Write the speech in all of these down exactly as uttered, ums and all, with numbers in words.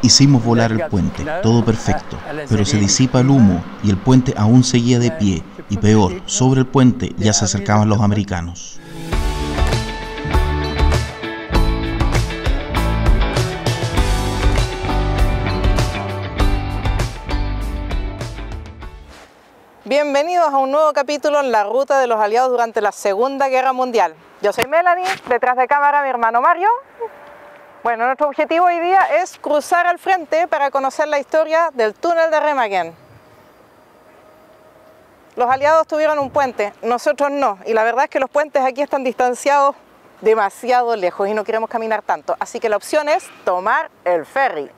Hicimos volar el puente, todo perfecto, pero se disipa el humo y el puente aún seguía de pie, y peor, sobre el puente ya se acercaban los americanos. Bienvenidos a un nuevo capítulo en la ruta de los aliados durante la Segunda Guerra Mundial. Yo soy Melanie, detrás de cámara mi hermano Mario. Bueno, nuestro objetivo hoy día es cruzar al frente para conocer la historia del túnel de Remagen. Los aliados tuvieron un puente, nosotros no, y la verdad es que los puentes aquí están distanciados demasiado lejos y no queremos caminar tanto, así que la opción es tomar el ferry.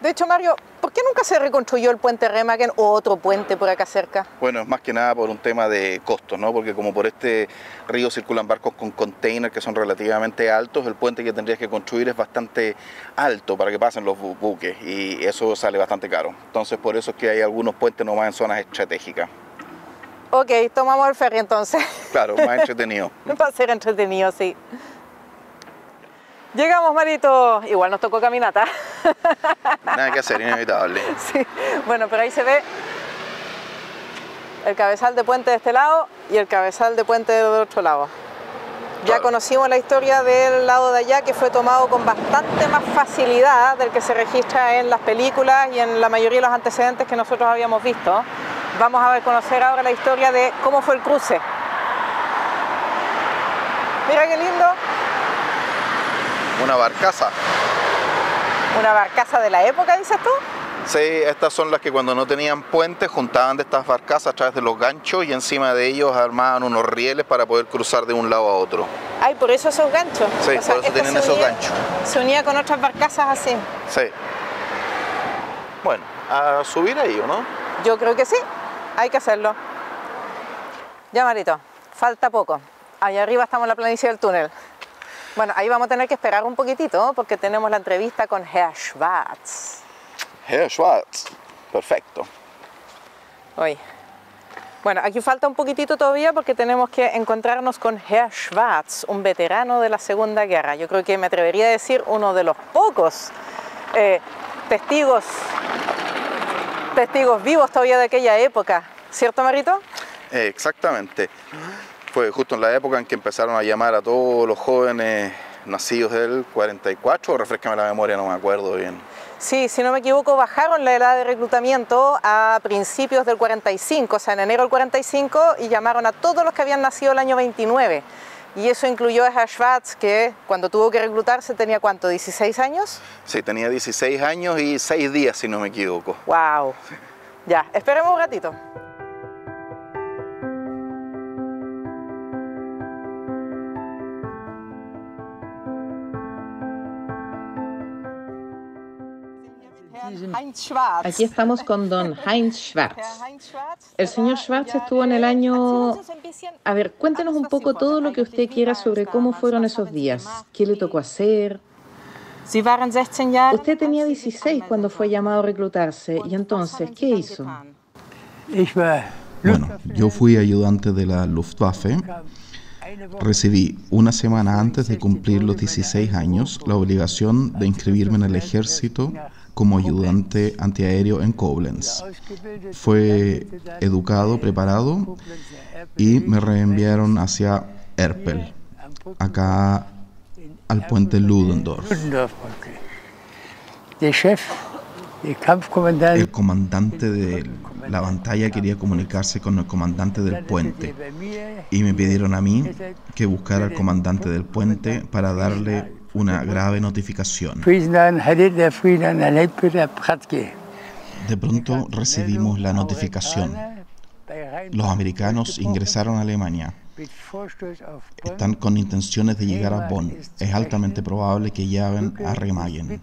De hecho, Mario, ¿por qué nunca se reconstruyó el puente Remagen o otro puente por acá cerca? Bueno, es más que nada por un tema de costos, ¿no? Porque como por este río circulan barcos con containers que son relativamente altos, el puente que tendrías que construir es bastante alto para que pasen los bu buques y eso sale bastante caro. Entonces, por eso es que hay algunos puentes nomás en zonas estratégicas. Ok, tomamos el ferry entonces. Claro, más entretenido. Va a ser entretenido, sí. Llegamos, Marito. Igual nos tocó caminata. Nada que hacer, inevitable. Sí. Bueno, pero ahí se ve el cabezal de puente de este lado y el cabezal de puente del otro lado. Claro. Ya conocimos la historia del lado de allá, que fue tomado con bastante más facilidad del que se registra en las películas y en la mayoría de los antecedentes que nosotros habíamos visto. Vamos a conocer ahora la historia de cómo fue el cruce. Mira qué lindo. Una barcaza. ¿Una barcaza de la época, dices tú? Sí, estas son las que cuando no tenían puentes juntaban de estas barcazas a través de los ganchos y encima de ellos armaban unos rieles para poder cruzar de un lado a otro. Ay, por eso esos ganchos. Sí, o sea, por eso tienen esos unía, ganchos. Se unía con otras barcazas así. Sí. Bueno, a subir ahí, ¿o no? Yo creo que sí, hay que hacerlo. Ya, Marito, falta poco. Allá arriba estamos en la planicie del túnel. Bueno, ahí vamos a tener que esperar un poquitito porque tenemos la entrevista con Herr Schwarz. Herr Schwarz, perfecto. Hoy. Bueno, aquí falta un poquitito todavía porque tenemos que encontrarnos con Herr Schwarz, un veterano de la Segunda Guerra. Yo creo que me atrevería a decir uno de los pocos eh, testigos, testigos vivos todavía de aquella época. ¿Cierto, Marito? Eh, exactamente. Fue justo en la época en que empezaron a llamar a todos los jóvenes nacidos del cuarenta y cuatro, o refrescame la memoria, no me acuerdo bien. Sí, si no me equivoco, bajaron la edad de reclutamiento a principios del cuarenta y cinco, o sea, en enero del cuarenta y cinco, y llamaron a todos los que habían nacido el año veintinueve. Y eso incluyó a Herr Schwarz, que cuando tuvo que reclutarse tenía, ¿cuánto? ¿dieciséis años? Sí, tenía dieciséis años y seis días, si no me equivoco. ¡Wow! Ya, esperemos un ratito. Aquí estamos con don Heinz Schwarz. El señor Schwarz estuvo en el año... A ver, cuéntenos un poco todo lo que usted quiera sobre cómo fueron esos días. ¿Qué le tocó hacer? Usted tenía dieciséis cuando fue llamado a reclutarse. ¿Y entonces qué hizo? Bueno, yo fui ayudante de la Luftwaffe. Recibí, una semana antes de cumplir los dieciséis años, la obligación de inscribirme en el ejército como ayudante antiaéreo en Koblenz. Fue educado, preparado y me reenviaron hacia Erpel, acá al puente Ludendorff. El comandante de la pantalla quería comunicarse con el comandante del puente y me pidieron a mí que buscara al comandante del puente para darle una grave notificación. De pronto recibimos la notificación. Los americanos ingresaron a Alemania. Están con intenciones de llegar a Bonn. Es altamente probable que lleguen a Remagen.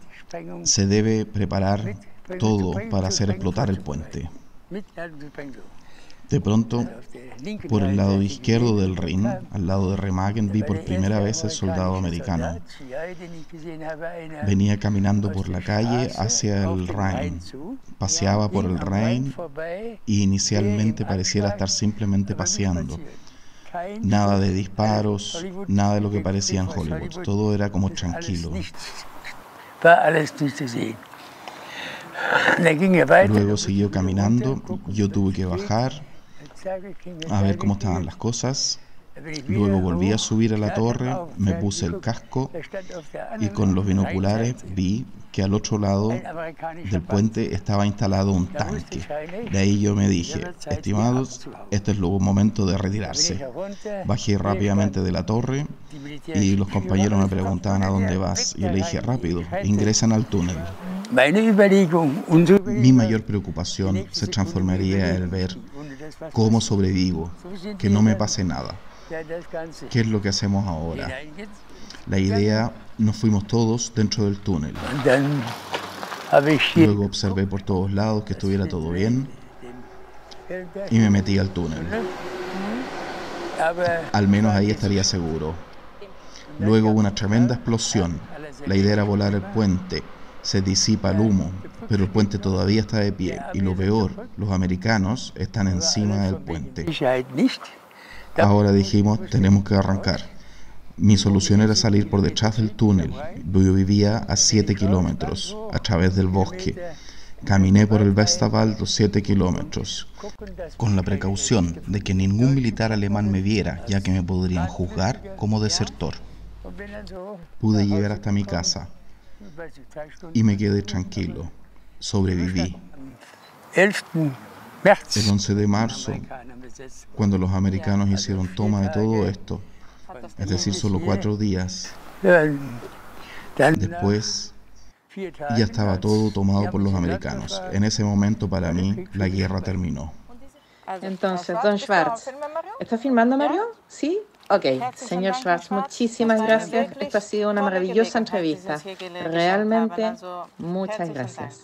Se debe preparar todo para hacer explotar el puente. De pronto, por el lado izquierdo del Rhin, al lado de Remagen, vi por primera vez al soldado americano. Venía caminando por la calle hacia el Rhin, paseaba por el Rhin y inicialmente pareciera estar simplemente paseando. Nada de disparos, nada de lo que parecía en Hollywood. Todo era como tranquilo. Luego siguió caminando, yo tuve que bajar a ver cómo estaban las cosas. Luego volví a subir a la torre, me puse el casco y con los binoculares vi que al otro lado del puente estaba instalado un tanque. De ahí yo me dije, estimados, este es el momento de retirarse. Bajé rápidamente de la torre y los compañeros me preguntaban a dónde vas. Yo le dije, rápido, ingresan al túnel. Mi mayor preocupación se transformaría en el ver cómo sobrevivo, que no me pase nada. ¿Qué es lo que hacemos ahora? La idea, nos fuimos todos dentro del túnel. Luego observé por todos lados que estuviera todo bien y me metí al túnel. Al menos ahí estaría seguro. Luego hubo una tremenda explosión. La idea era volar el puente. Se disipa el humo, pero el puente todavía está de pie. Y lo peor, los americanos están encima del puente. Ahora dijimos, tenemos que arrancar. Mi solución era salir por detrás del túnel. Yo vivía a siete kilómetros, a través del bosque. Caminé por el Westerwald los siete kilómetros, con la precaución de que ningún militar alemán me viera, ya que me podrían juzgar como desertor. Pude llegar hasta mi casa. Y me quedé tranquilo. Sobreviví. El once de marzo, cuando los americanos hicieron toma de todo esto, es decir, solo cuatro días después, ya estaba todo tomado por los americanos. En ese momento, para mí, la guerra terminó. Entonces, don Schwarz, ¿está filmando, Mario? ¿Sí? Ok, señor Schwarz, muchísimas gracias. Esto ha sido una maravillosa entrevista. Realmente, muchas gracias.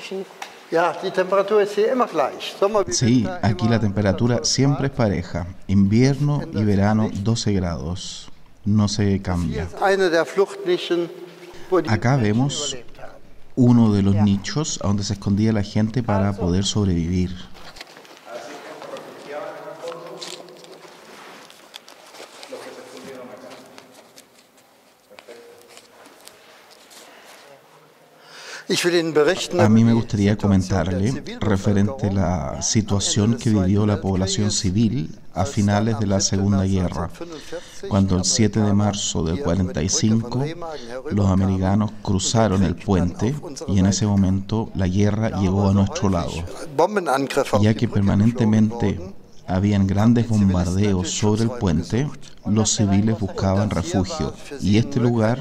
Sí, aquí la temperatura siempre es pareja. Invierno y verano, doce grados. No se cambia. Acá vemos uno de los nichos a donde se escondía la gente para poder sobrevivir. A mí me gustaría comentarle referente a la situación que vivió la población civil a finales de la Segunda Guerra, cuando el siete de marzo del cuarenta y cinco los americanos cruzaron el puente y en ese momento la guerra llegó a nuestro lado, ya que permanentemente habían grandes bombardeos sobre el puente, los civiles buscaban refugio y este lugar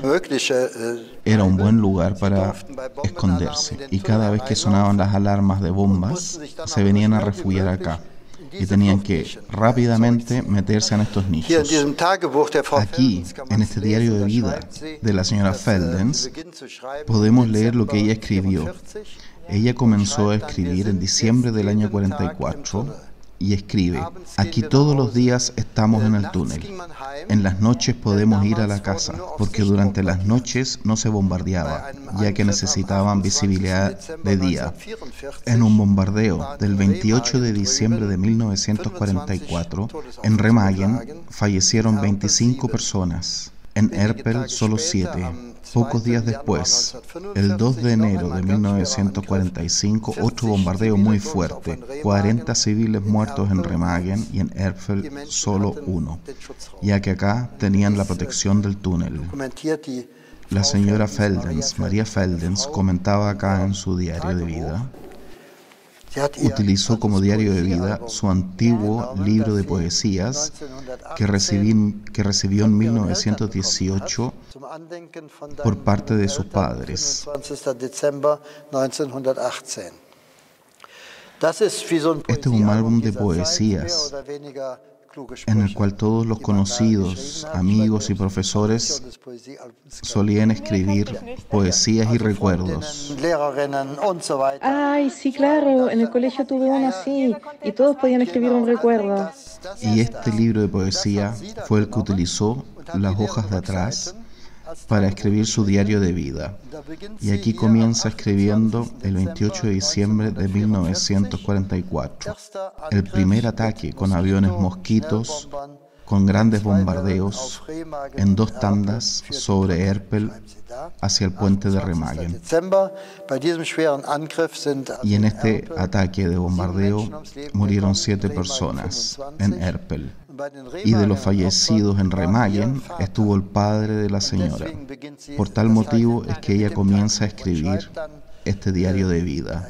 era un buen lugar para esconderse. Y cada vez que sonaban las alarmas de bombas, se venían a refugiar acá y tenían que rápidamente meterse en estos nichos. Aquí, en este diario de vida de la señora Feldens, podemos leer lo que ella escribió. Ella comenzó a escribir en diciembre del año cuarenta y cuatro. Y escribe, aquí todos los días estamos en el túnel. En las noches podemos ir a la casa, porque durante las noches no se bombardeaba, ya que necesitaban visibilidad de día. En un bombardeo del veintiocho de diciembre de mil novecientos cuarenta y cuatro, en Remagen fallecieron veinticinco personas, en Erpel solo siete. Pocos días después, el dos de enero de mil novecientos cuarenta y cinco, otro bombardeo muy fuerte. cuarenta civiles muertos en Remagen y en Erpel solo uno, ya que acá tenían la protección del túnel. La señora Feldens, María Feldens, comentaba acá en su diario de vida. Utilizó como diario de vida su antiguo libro de poesías que, recibí, que recibió en mil novecientos dieciocho por parte de sus padres. Este es un álbum de poesías en el cual todos los conocidos, amigos y profesores solían escribir poesías y recuerdos. Ay, sí, claro, en el colegio tuve uno así, y todos podían escribir un recuerdo. Y este libro de poesía fue el que utilizó las hojas de atrás para escribir su diario de vida. Y aquí comienza escribiendo el veintiocho de diciembre de mil novecientos cuarenta y cuatro. El primer ataque con aviones mosquitos, con grandes bombardeos, en dos tandas sobre Erpel hacia el puente de Remagen. Y en este ataque de bombardeo murieron siete personas en Erpel. Y de los fallecidos en Remagen estuvo el padre de la señora. Por tal motivo es que ella comienza a escribir este diario de vida.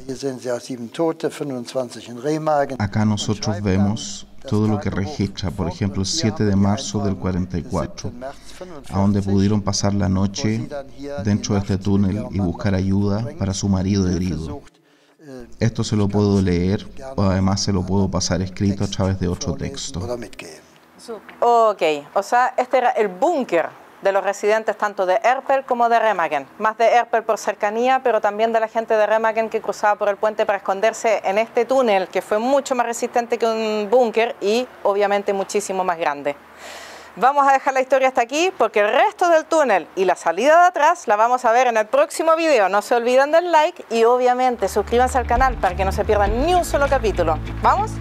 Acá nosotros vemos todo lo que registra, por ejemplo, el siete de marzo del cuarenta y cuatro, a donde pudieron pasar la noche dentro de este túnel y buscar ayuda para su marido herido. Esto se lo puedo leer, o además se lo puedo pasar escrito a través de otro texto. Ok, o sea, este era el búnker de los residentes tanto de Erpel como de Remagen. Más de Erpel por cercanía, pero también de la gente de Remagen que cruzaba por el puente para esconderse en este túnel, que fue mucho más resistente que un búnker y obviamente muchísimo más grande. Vamos a dejar la historia hasta aquí porque el resto del túnel y la salida de atrás la vamos a ver en el próximo video. No se olviden del like y obviamente suscríbanse al canal para que no se pierdan ni un solo capítulo. ¿Vamos?